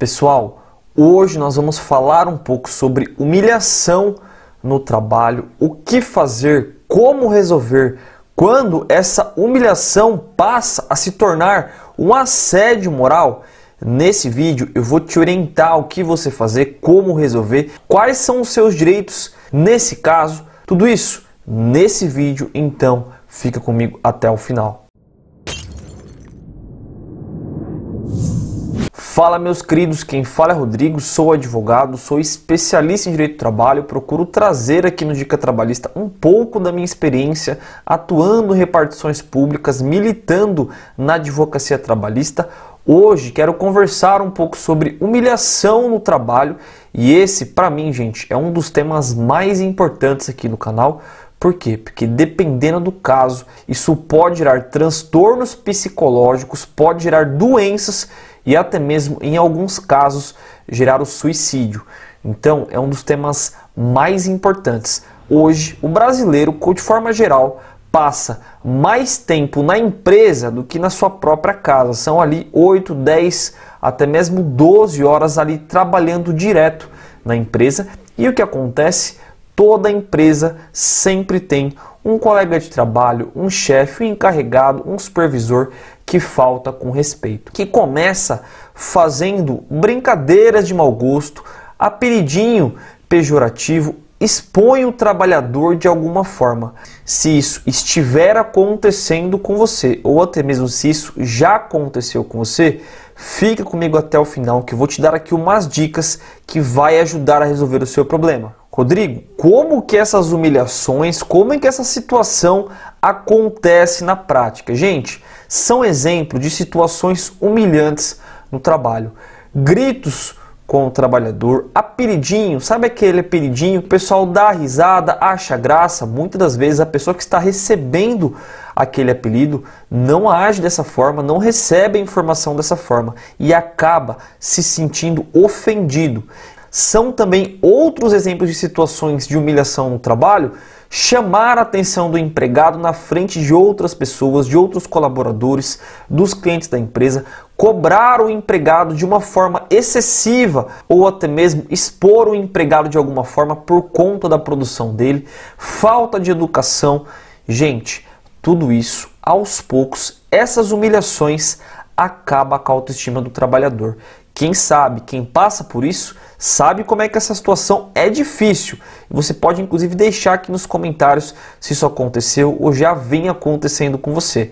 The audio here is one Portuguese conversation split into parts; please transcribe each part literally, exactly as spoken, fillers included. Pessoal, hoje nós vamos falar um pouco sobre humilhação no trabalho, o que fazer, como resolver, quando essa humilhação passa a se tornar um assédio moral. Nesse vídeo eu vou te orientar o que você fazer, como resolver, quais são os seus direitos nesse caso, tudo isso nesse vídeo, então fica comigo até o final. Fala meus queridos, quem fala é Rodrigo, sou advogado, sou especialista em direito do trabalho, procuro trazer aqui no Dica Trabalhista um pouco da minha experiência atuando em repartições públicas, militando na advocacia trabalhista. Hoje quero conversar um pouco sobre humilhação no trabalho e esse, para mim, gente, é um dos temas mais importantes aqui no canal. Por quê? Porque dependendo do caso, isso pode gerar transtornos psicológicos, pode gerar doenças e até mesmo, em alguns casos, gerar o suicídio. Então, é um dos temas mais importantes. Hoje, o brasileiro, de forma geral, passa mais tempo na empresa do que na sua própria casa. São ali oito, dez, até mesmo doze horas ali trabalhando direto na empresa. E o que acontece? Toda empresa sempre tem um colega de trabalho, um chefe, um encarregado, um supervisor que falta com respeito, que começa fazendo brincadeiras de mau gosto, apelidinho pejorativo, expõe o trabalhador de alguma forma. Se isso estiver acontecendo com você, ou até mesmo se isso já aconteceu com você, fica comigo até o final que eu vou te dar aqui umas dicas que vai ajudar a resolver o seu problema. Rodrigo, como que essas humilhações, como é que essa situação acontece na prática? Gente, são exemplo de situações humilhantes no trabalho. Gritos com o trabalhador, apelidinho, sabe aquele apelidinho? O pessoal dá risada, acha graça. Muitas das vezes a pessoa que está recebendo aquele apelido não age dessa forma, não recebe a informação dessa forma e acaba se sentindo ofendido. São também outros exemplos de situações de humilhação no trabalho, chamar a atenção do empregado na frente de outras pessoas, de outros colaboradores, dos clientes da empresa, cobrar o empregado de uma forma excessiva ou até mesmo expor o empregado de alguma forma por conta da produção dele, falta de educação. Gente, tudo isso, aos poucos, essas humilhações acabam com a autoestima do trabalhador. Quem sabe, quem passa por isso, sabe como é que essa situação é difícil. Você pode inclusive deixar aqui nos comentários se isso aconteceu ou já vem acontecendo com você.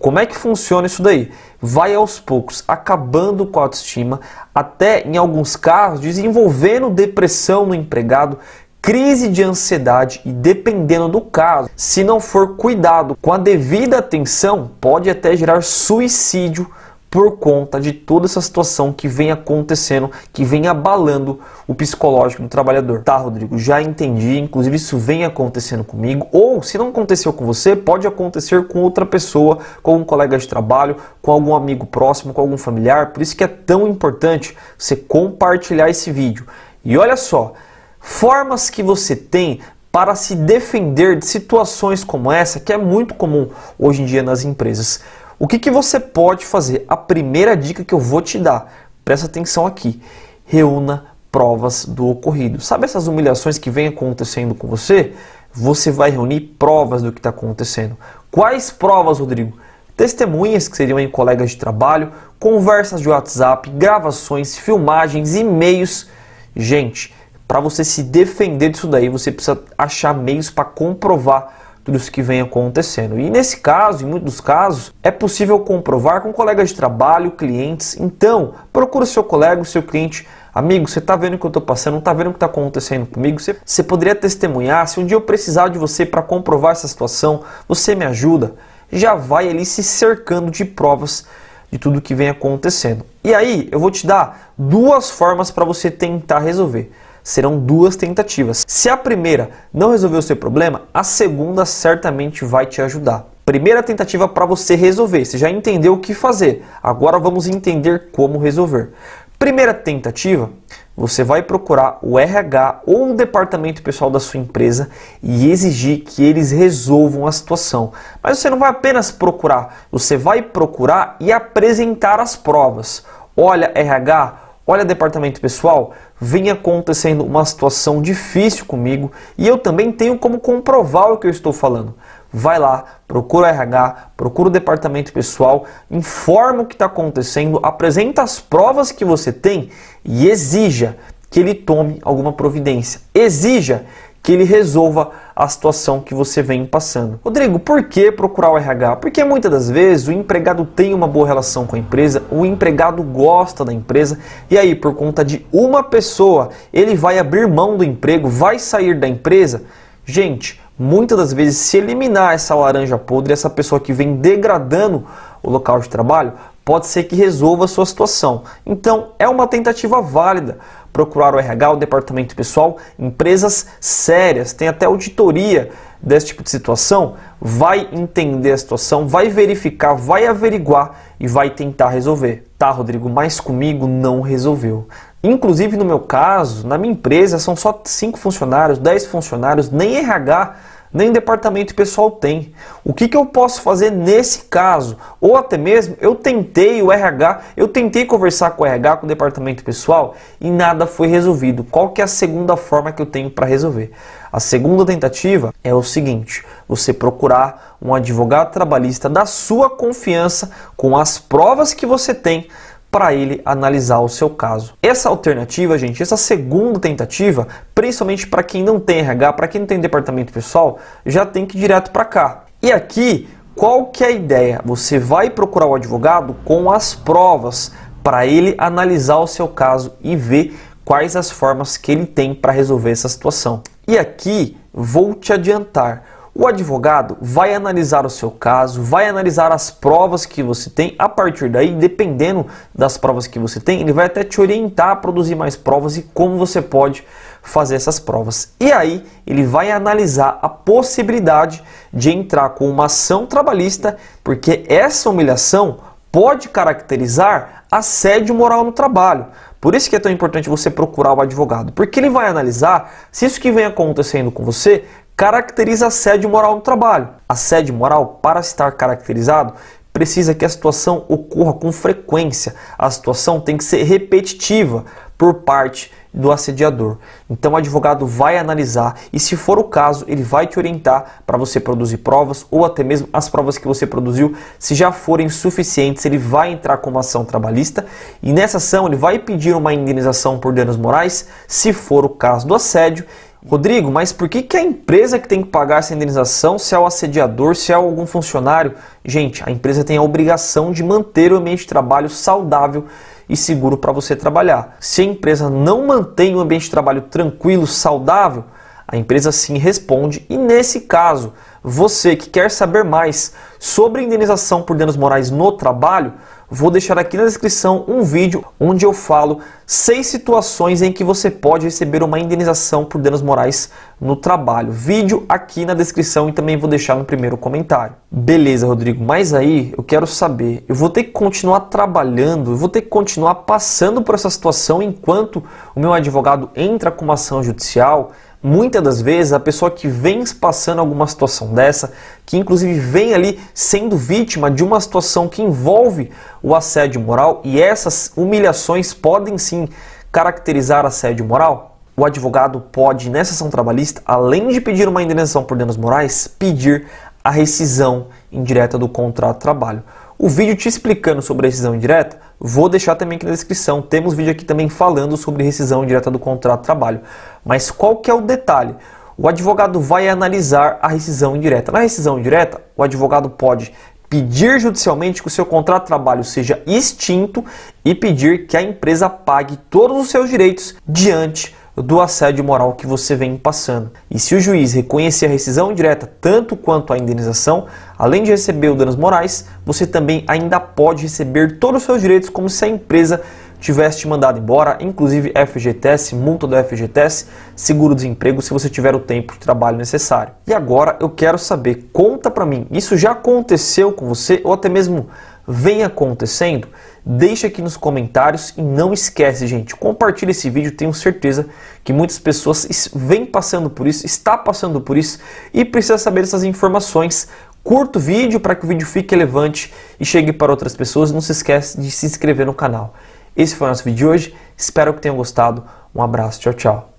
Como é que funciona isso daí? Vai aos poucos, acabando com a autoestima, até em alguns casos desenvolvendo depressão no empregado, crise de ansiedade e, dependendo do caso, se não for cuidado com a devida atenção, pode até gerar suicídio por conta de toda essa situação que vem acontecendo, que vem abalando o psicológico do trabalhador. Tá, Rodrigo, já entendi, inclusive isso vem acontecendo comigo, ou se não aconteceu com você, pode acontecer com outra pessoa, com um colega de trabalho, com algum amigo próximo, com algum familiar. Por isso que é tão importante você compartilhar esse vídeo. E olha só, formas que você tem para se defender de situações como essa, que é muito comum hoje em dia nas empresas. O que que você pode fazer? A primeira dica que eu vou te dar, presta atenção aqui, reúna provas do ocorrido. Sabe essas humilhações que vem acontecendo com você? Você vai reunir provas do que está acontecendo. Quais provas, Rodrigo? Testemunhas, que seriam aí colegas de trabalho, conversas de WhatsApp, gravações, filmagens, e-mails. Gente, para você se defender disso daí, você precisa achar meios para comprovar dos que vem acontecendo. E nesse caso, em muitos casos, é possível comprovar com colegas de trabalho, clientes. Então, procura o seu colega, o seu cliente. Amigo, você está vendo o que eu estou passando? Não está vendo o que está acontecendo comigo? Você, você poderia testemunhar? Se um dia eu precisar de você para comprovar essa situação, você me ajuda? Já vai ali se cercando de provas de tudo que vem acontecendo. E aí, eu vou te dar duas formas para você tentar resolver. Serão duas tentativas. Se a primeira não resolver o seu problema, a segunda certamente vai te ajudar. Primeira tentativa para você resolver. Você já entendeu o que fazer. Agora vamos entender como resolver. Primeira tentativa, você vai procurar o R H ou o departamento pessoal da sua empresa e exigir que eles resolvam a situação. Mas você não vai apenas procurar. Você vai procurar e apresentar as provas. Olha, R H... Olha, departamento pessoal, vem acontecendo uma situação difícil comigo e eu também tenho como comprovar o que eu estou falando. Vai lá, procura o R H, procura o departamento pessoal, informa o que está acontecendo, apresenta as provas que você tem e exija que ele tome alguma providência. Exija que ele resolva a situação que você vem passando. Rodrigo, por que procurar o R H? Porque muitas das vezes o empregado tem uma boa relação com a empresa, o empregado gosta da empresa, e aí por conta de uma pessoa, ele vai abrir mão do emprego, vai sair da empresa? Gente, muitas das vezes se eliminar essa laranja podre, essa pessoa que vem degradando o local de trabalho, pode ser que resolva a sua situação. Então, é uma tentativa válida. Procurar o R H, o departamento pessoal, empresas sérias, tem até auditoria desse tipo de situação, vai entender a situação, vai verificar, vai averiguar e vai tentar resolver. Tá, Rodrigo, mas comigo não resolveu. Inclusive, no meu caso, na minha empresa, são só cinco funcionários, dez funcionários, nem R H, nem departamento pessoal tem. O que que eu posso fazer nesse caso? Ou até mesmo, eu tentei o R H, eu tentei conversar com o R H, com o departamento pessoal, e nada foi resolvido. Qual que é a segunda forma que eu tenho para resolver? A segunda tentativa é o seguinte, você procurar um advogado trabalhista da sua confiança, com as provas que você tem, para ele analisar o seu caso. Essa alternativa, gente, essa segunda tentativa, principalmente para quem não tem R H, para quem não tem departamento pessoal, já tem que ir direto para cá. E aqui, qual que é a ideia? Você vai procurar o advogado com as provas para ele analisar o seu caso e ver quais as formas que ele tem para resolver essa situação. E aqui, vou te adiantar. O advogado vai analisar o seu caso, vai analisar as provas que você tem. A partir daí, dependendo das provas que você tem, ele vai até te orientar a produzir mais provas e como você pode fazer essas provas. E aí, ele vai analisar a possibilidade de entrar com uma ação trabalhista, porque essa humilhação pode caracterizar assédio moral no trabalho. Por isso que é tão importante você procurar o advogado, porque ele vai analisar se isso que vem acontecendo com você caracteriza assédio moral no trabalho. Assédio moral, para estar caracterizado, precisa que a situação ocorra com frequência. A situação tem que ser repetitiva por parte do assediador. Então o advogado vai analisar e, se for o caso, ele vai te orientar para você produzir provas, ou até mesmo as provas que você produziu, se já forem suficientes, ele vai entrar com uma ação trabalhista e nessa ação ele vai pedir uma indenização por danos morais, se for o caso do assédio. Rodrigo, mas por que que a empresa que tem que pagar essa indenização, se é o assediador, se é algum funcionário? Gente, a empresa tem a obrigação de manter o ambiente de trabalho saudável e seguro para você trabalhar. Se a empresa não mantém o ambiente de trabalho tranquilo, saudável, a empresa sim responde. E nesse caso, você que quer saber mais sobre indenização por danos morais no trabalho, vou deixar aqui na descrição um vídeo onde eu falo seis situações em que você pode receber uma indenização por danos morais no trabalho. Vídeo aqui na descrição e também vou deixar no primeiro comentário. Beleza, Rodrigo, mas aí eu quero saber, eu vou ter que continuar trabalhando, eu vou ter que continuar passando por essa situação enquanto o meu advogado entra com uma ação judicial? Muitas das vezes a pessoa que vem passando alguma situação dessa, que inclusive vem ali sendo vítima de uma situação que envolve o assédio moral, e essas humilhações podem sim caracterizar assédio moral, o advogado pode, nessa ação trabalhista, além de pedir uma indenização por danos morais, pedir a rescisão indireta do contrato de trabalho. O vídeo te explicando sobre rescisão indireta, vou deixar também aqui na descrição. Temos vídeo aqui também falando sobre rescisão indireta do contrato de trabalho. Mas qual que é o detalhe? O advogado vai analisar a rescisão indireta. Na rescisão indireta, o advogado pode pedir judicialmente que o seu contrato de trabalho seja extinto e pedir que a empresa pague todos os seus direitos diante do assédio moral que você vem passando. E se o juiz reconhecer a rescisão indireta tanto quanto a indenização, além de receber os danos morais, você também ainda pode receber todos os seus direitos como se a empresa tivesse te mandado embora, inclusive F G T S, multa da F G T S, seguro-desemprego, se você tiver o tempo de trabalho necessário. E agora eu quero saber, conta pra mim, isso já aconteceu com você ou até mesmo vem acontecendo? Deixa aqui nos comentários e não esquece, gente, compartilha esse vídeo, tenho certeza que muitas pessoas vêm passando por isso, está passando por isso e precisa saber essas informações. Curta o vídeo para que o vídeo fique relevante e chegue para outras pessoas. Não se esquece de se inscrever no canal. Esse foi o nosso vídeo de hoje. Espero que tenham gostado. Um abraço. Tchau, tchau.